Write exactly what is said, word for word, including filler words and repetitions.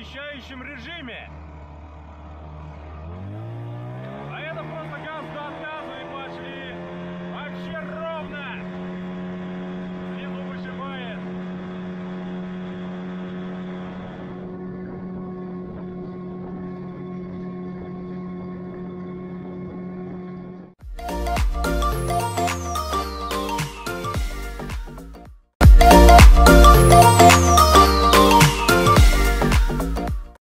освещающем режиме.